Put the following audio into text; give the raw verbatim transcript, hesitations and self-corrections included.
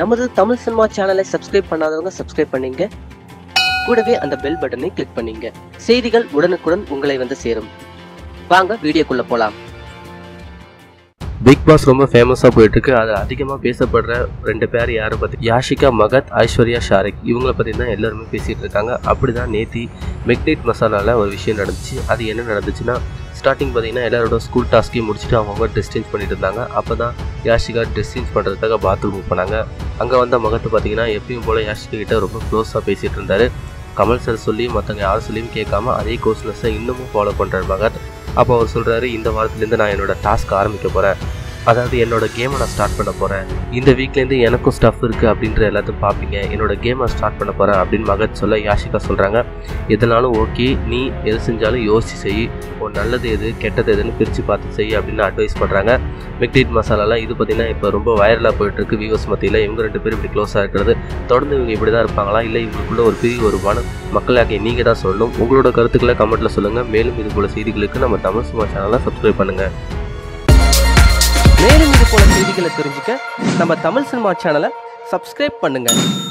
நமது தமிழ் சினிமா சேனலை சப்ஸ்கிரைப் பண்ணாதவங்க சப்ஸ்கிரைப் பண்ணீங்க, கூடவே அந்த பெல் பட்டனை கிளிக் பண்ணீங்க. செய்திகள் உடனுக்குடன் உங்களை வந்து சேரும். வாங்க வீடியோக்குள்ள போலாம். பிக் பாஸ் ரொம்ப ஃபேமஸாக போயிட்டு இருக்கு. அது அதிகமாக பேசப்படுற ரெண்டு பேர் யாரும் பார்த்து யாஷிகா மகத், ஐஸ்வர்யா ஷாரிக், இவங்களை பற்றி தான் எல்லாருமே பேசிகிட்டு இருக்காங்க. அப்படி தான் நேத்தி மெக்னைட் மசாலாவில் ஒரு விஷயம் நடந்துச்சு. அது என்ன நடந்துச்சுன்னா, ஸ்டார்டிங் பார்த்திங்கன்னா எல்லாரோட ஸ்கூல் டாஸ்க்கையும் முடிச்சுட்டு அவங்கவுங்க ட்ரெஸ் சேஞ்ச் பண்ணிட்டு இருந்தாங்க. அப்போ தான் யாஷிகா ட்ரெஸ் சேஞ்ச் பண்ணுறதுக்காக பாத்ரூம் போனாங்க. அங்கே வந்த மகத்து பார்த்திங்கன்னா எப்பயும் போல் யாஷிகா கிட்டே ரொம்ப க்ளோஸாக பேசிகிட்டு இருந்தார். கமல் சார் சொல்லி மற்றவங்க யார் சொல்லியும் கேட்காம அதே கோர்ஸ்னஸை இன்னமும் ஃபாலோ பண்ணுறாரு மகத். அப்போ அவர் சொல்கிறாரு, இந்த வாரத்துலேருந்து நான் என்னோடய டாஸ்க் ஆரம்பிக்க போகிறேன், அதாவது என்னோடய கேமை நான் ஸ்டார்ட் பண்ண போகிறேன், இந்த வீக்லேருந்து எனக்கும் ஸ்டஃப் இருக்குது அப்படின்ற எல்லாத்தையும் பார்ப்பீங்க, என்னோடய கேமை ஸ்டார்ட் பண்ண போகிறேன் அப்படின்னு மகத் சொல்ல யாஷிகா சொல்கிறாங்க, எதனாலும் ஓகே, நீ எது செஞ்சாலும் யோசிச்சு செய், ஒரு நல்லது எது கெட்டது எதுன்னு பிரித்து பார்த்து செய் அப்படின்னு அட்வைஸ் பண்ணுறாங்க. மெக்னைட் மசாலாலாம் இது பார்த்திங்கன்னா இப்போ ரொம்ப வைரலாக போயிட்டுருக்கு வியூவர்ஸ் மத்தியில். இவங்க ரெண்டு பேரும் இப்படி க்ளோஸாக இருக்கிறது தொடர்ந்து இவங்க இப்படி தான் இருப்பாங்களா, இல்லை இவங்களுக்குள்ள ஒரு பிரிவு வருமானம் மக்களாகிய நீங்கள் தான் சொல்லணும். உங்களோட கருத்துக்களை கமெண்ட்டில் சொல்லுங்கள். மேலும் இதுபோல் செய்திகளுக்கு நம்ம தமிழ் சினிமா சேனலை சப்ஸ்கிரைப் பண்ணுங்கள். மேலும் இது போல செய்திகளை தெரிஞ்சுக்க நம்ம தமிழ் சினிமா சேனலை சப்ஸ்கிரைப் பண்ணுங்க.